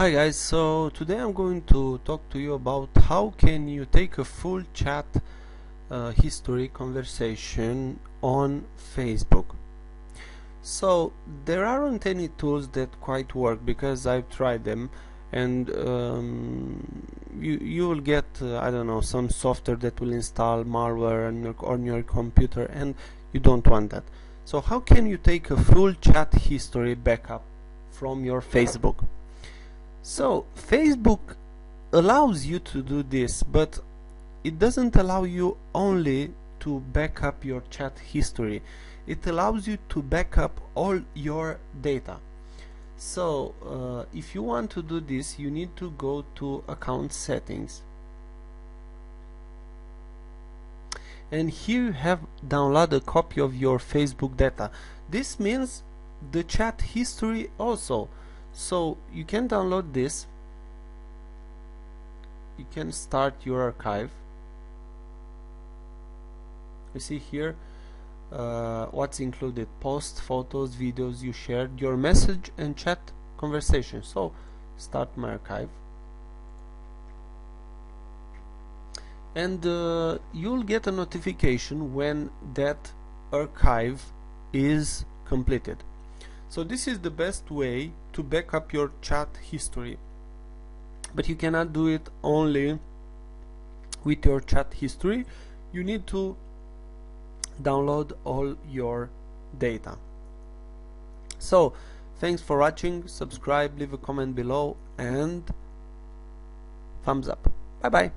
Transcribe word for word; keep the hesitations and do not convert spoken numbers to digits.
Hi guys, so today I'm going to talk to you about how can you take a full chat uh, history conversation on Facebook. So there aren't any tools that quite work because I've tried them, and um, you you will get uh, I don't know, some software that will install malware on your, on your computer, and you don't want that. So how can you take a full chat history backup from your Facebook? So Facebook allows you to do this, but it doesn't allow you only to back up your chat history. It allows you to back up all your data. So uh, if you want to do this, you need to go to account settings, and here you have download a copy of your Facebook data. This means the chat history also. So you can download this, you can start your archive. You see here uh, what's included: posts, photos, videos you shared, your message and chat conversation. So start my archive, and uh, you'll get a notification when that archive is completed. So this is the best way to back up your chat history, but you cannot do it only with your chat history. You need to download all your data. So thanks for watching. Subscribe, leave a comment below, and thumbs up. Bye bye.